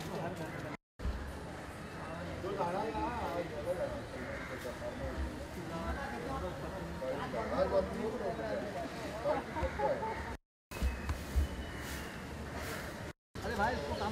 अरे भाई इसको काम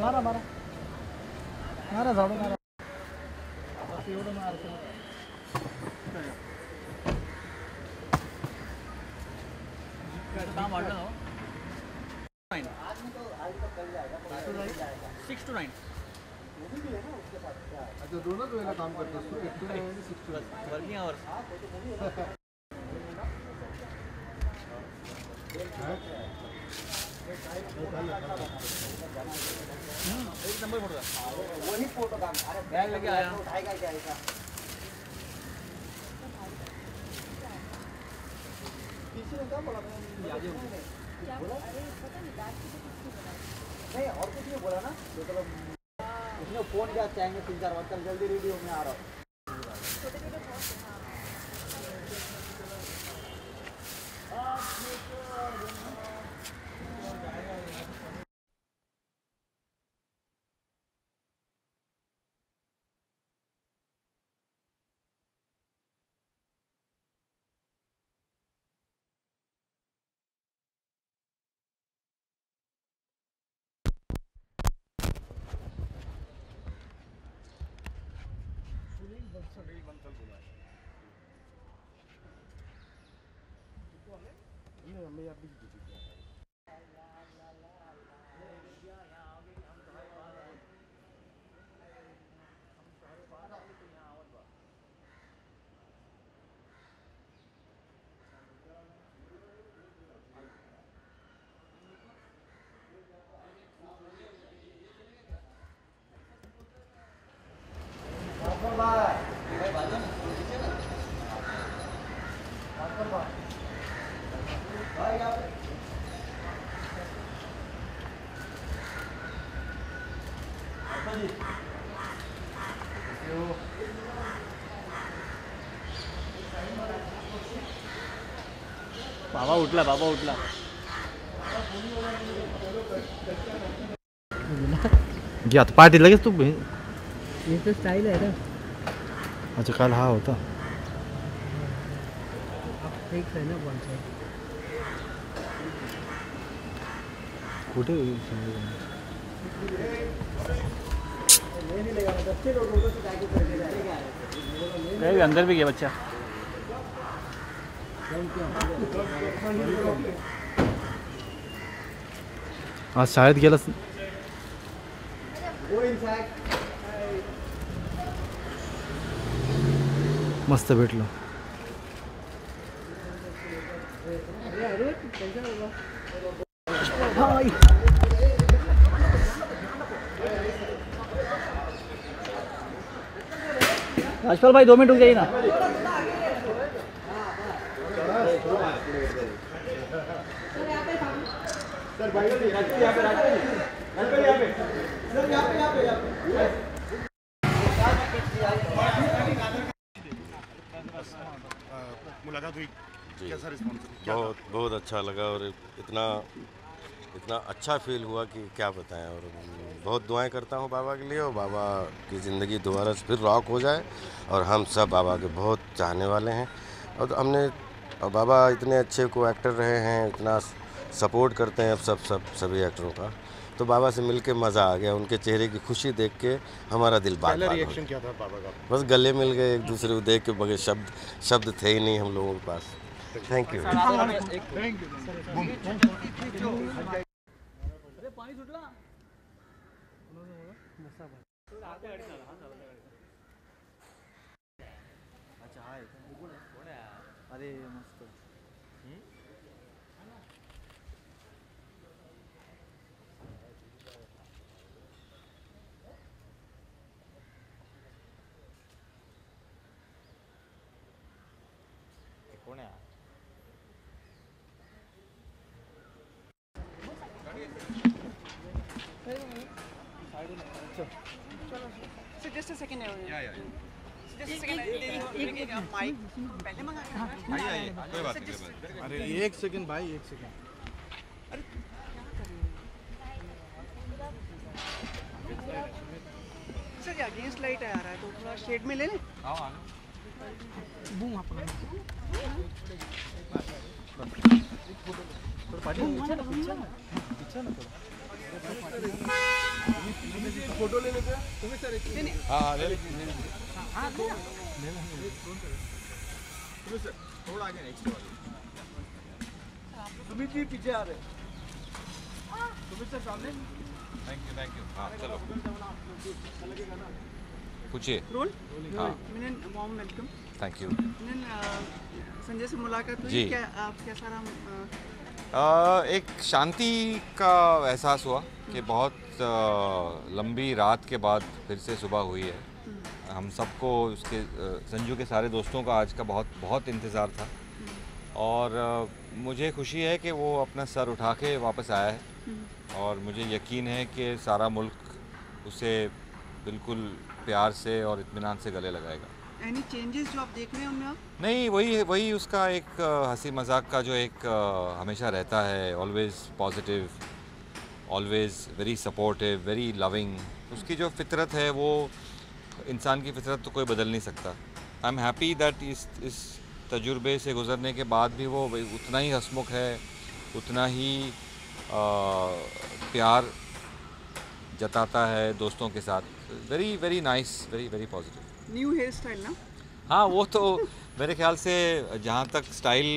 मारा मारा मारा झाड़ू मारा बस एवढं मारतो काम वाढलं हो 9 आज तो कल जाएगा 6 to 9 वो भी है ना उसके साथ क्या अच्छा दोनों तो वेला काम करतो 6 to 9 आणि 6 to 9 वर्किंग आवर्स हां तो मूवी है एक नंबर फोटो था वही फोटो काम अरे बैग लेके आया उठाएगा क्या आएगा पीछे का बोला याद है अरे पता नहीं बात किसने बोला नहीं और कुछ नहीं बोला ना मतलब उसने फोन किया चाहेंगे 3-4 बार चल जल्दी रेडी हो मैं आ रहा हूं मैं अभी बाबा उठला घे आता पार्टी लगेच तू ये तो स्टाईल आहे ना अच्छा काल हा होता एक आहे ना कोणचा कुठे नहीं अंदर भी गया बच्चा आज शायद गेला मस्त भेटलो राजपाल भाई 2 मिनट रुक जाइए ना भाई तो मुलाकात हुई कैसा रिस्पॉन्स बहुत बहुत अच्छा लगा और इतना इतना अच्छा फील हुआ कि क्या बताएं और बहुत दुआएं करता हूं बाबा के लिए और बाबा की ज़िंदगी दोबारा फिर रॉक हो जाए और हम सब बाबा के बहुत चाहने वाले हैं और हमने बाबा इतने अच्छे को एक्टर रहे हैं इतना सपोर्ट करते हैं अब सभी एक्टरों का तो बाबा से मिलके मज़ा आ गया उनके चेहरे की खुशी देख के हमारा दिल बात पहला रिएक्शन क्या था बाबा का बस गले मिल गए एक दूसरे को देख के बगैर शब्द थे ही नहीं हम लोगों के पास थैंक यू अरे मस्त So just a second. Mic पहले मंगा के। अरे एक सेकंड भाई, एक सेकंड। अरे सर ये अगेंस्ट लाइट आ रहा है, तो थोड़ा शेड में ले लें। आओ आ लो। बूम अपना फोटो ले लेते हैं। तुम्हें सर एक हां ले ले, हां ले ले, तुम्हें सर थोड़ा आगे नेक्स्ट वाले। सुमित जी पीछे आ रहे हैं, तुम्हें सर सामने। Thank you, thank you. हां चलो पूछिए। रोल हां मैंने मॉम वेलकम। Thank you. मैंने संजय से मुलाकात हुई, क्या आप कैसा रहा? एक शांति का एहसास हुआ कि बहुत लंबी रात के बाद फिर से सुबह हुई है। हम सबको उसके संजू के सारे दोस्तों का आज का बहुत बहुत इंतज़ार था, और मुझे खुशी है कि वो अपना सर उठा के वापस आया है, और मुझे यकीन है कि सारा मुल्क उसे बिल्कुल प्यार से और इत्मीनान से गले लगाएगा। एनी चेंजेस जो आप देख रहे हैं उनमें? नहीं, वही उसका एक हंसी मजाक का जो एक हमेशा रहता है, always positive, always very supportive, very loving. उसकी जो फितरत है, वो इंसान की फितरत तो कोई बदल नहीं सकता। आई एम हैप्पी दैट इस तजुर्बे से गुज़रने के बाद भी वो उतना ही हंसमुख है, उतना ही प्यार जताता है दोस्तों के साथ। Very very nice, very very positive. New hair style ना? हाँ, वो तो मेरे ख्याल से जहाँ तक स्टाइल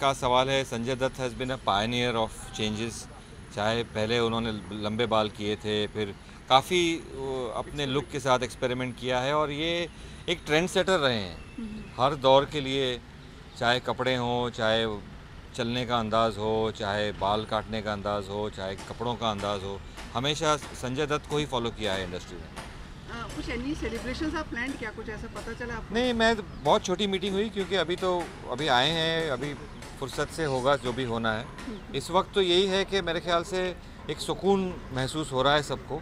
का सवाल है, Sanjay Dutt has been a pioneer of changes. चाहे पहले उन्होंने लंबे बाल किए थे, फिर काफ़ी अपने लुक के साथ एक्सपेरिमेंट किया है, और ये एक ट्रेंड सेटर रहे हैं हर दौर के लिए। चाहे कपड़े हों, चाहे चलने का अंदाज़ हो, चाहे बाल काटने का अंदाज़ हो, चाहे कपड़ों का अंदाज़ हो, हमेशा संजय दत्त को ही फॉलो किया है इंडस्ट्री में। कुछ एनी सेलिब्रेशंस आप प्लान किया, कुछ ऐसा पता चला आपको? नहीं, मैं बहुत छोटी मीटिंग हुई, क्योंकि अभी आए हैं, अभी फुर्सत से होगा जो भी होना है। इस वक्त तो यही है कि मेरे ख्याल से एक सुकून महसूस हो रहा है सबको,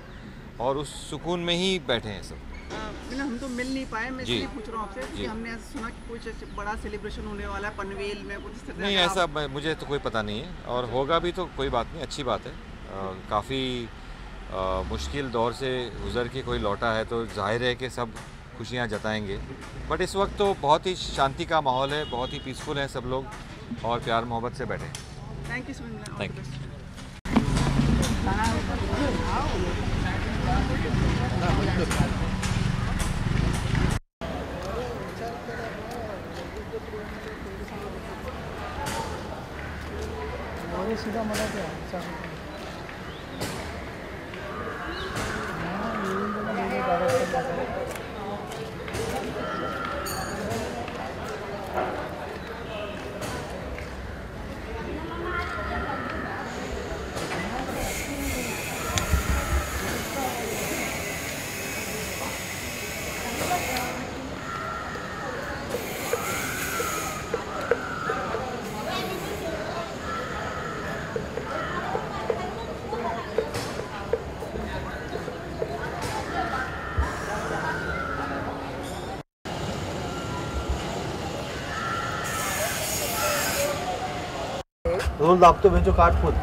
और उस सुकून में ही बैठे हैं सब। हम तो मिल नहीं पाए, मैं इसलिए पूछ रहा हूँ आपसे कि हमने सुना कि कुछ बड़ा सेलिब्रेशन होने वाला है पनवेल में, कुछ इस तरह? नहीं, ऐसा मुझे तो कोई पता नहीं है, और होगा भी तो कोई बात नहीं, अच्छी बात है। काफ़ी मुश्किल दौर से गुजर के कोई लौटा है, तो जाहिर है कि सब खुशियाँ जताएँगे। बट इस वक्त तो बहुत ही शांति का माहौल है, बहुत ही पीसफुल हैं सब लोग, और प्यार मोहब्बत से बैठे। Thank you so much. Thank you. और सीधा मजा क्या है? रोल आप तो भेजो काट खुद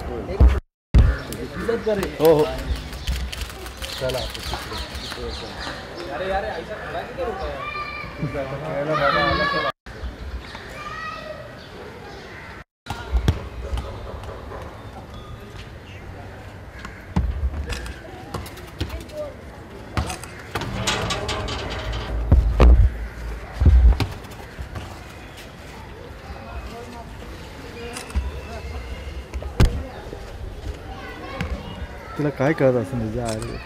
करे। ओहो चला यार, ऐसा खड़ा नहीं करो। तुला काय करत असं मजा आ रही है?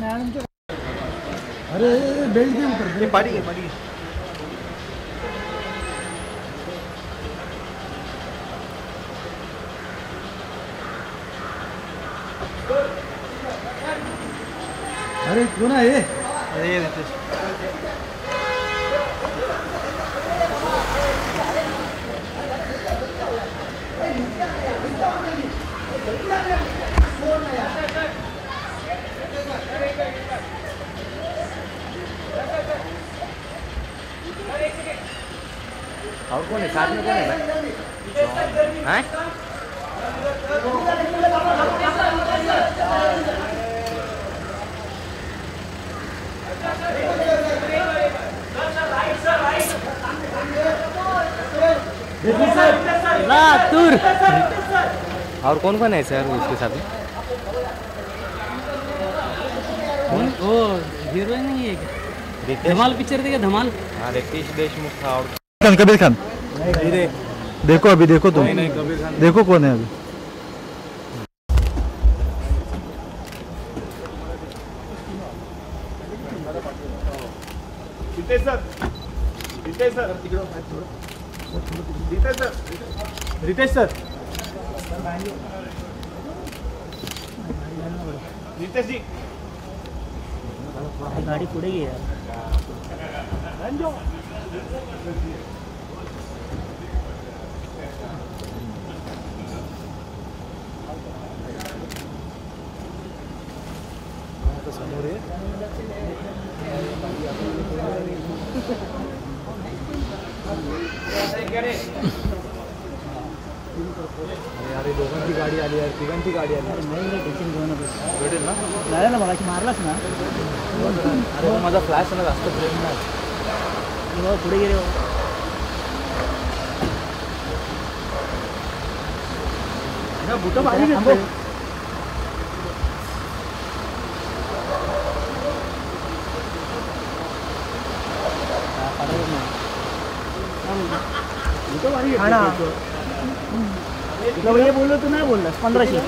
अरे बेल्ट के ऊपर पड़ी है, पड़ी है। अरे क्यों ना ये और कौन है साथ में, कौन है भाई? हैं और कौन कौन है सर उसके साथ में? ओ हीरोइन नहीं है क्या? धमाल पिक्चर देखा? धमाल, हाँ, रितेश देशमुख था और कबीर खान। देखो अभी, देखो तुम, देखो कौन है अभी। रितेश सर रितेश जी गाड़ी पुढे गई यार। अरे दोघांची गाडी आली यार, तिघांची गाडी आली। नाही टेन्शन घेऊ नका, भेटेल ना? नाही ना मगाशी मारलास ना? अरे माझा फ्लॅश ना जास्त फ्रेम ना पुढे गेले। बुटं भारी घेतलं खाना। ये बोल तू नहीं बोलना। 1500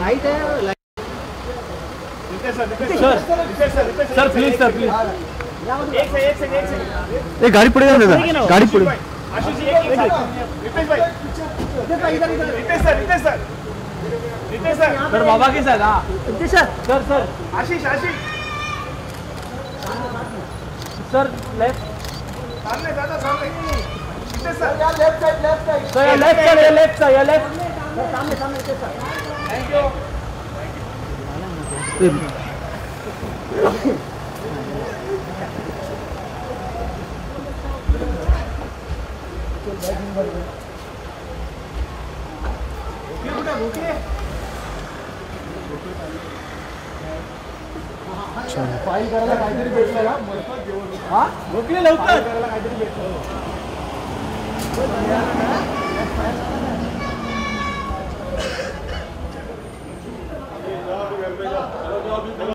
लाइट है। सर प्लीज, सर प्लीज एक गाड़ी पड़ेगा दादा, गाड़ी पड़ेगा। सर बाबा के साथ, हाँ sir. Sir Ashish sir left सामने दादा, सामने कितने सर? यार लेफ्ट साइड सर, ये लेफ्ट सर, ये लेफ्ट सर, ये लेफ्ट सामने कितने सर? Thank you. ओके बेटा, ओके फाईल करायला काहीतरी भेटलं का? हा भोकले लवकर काहीतरी भेटलं।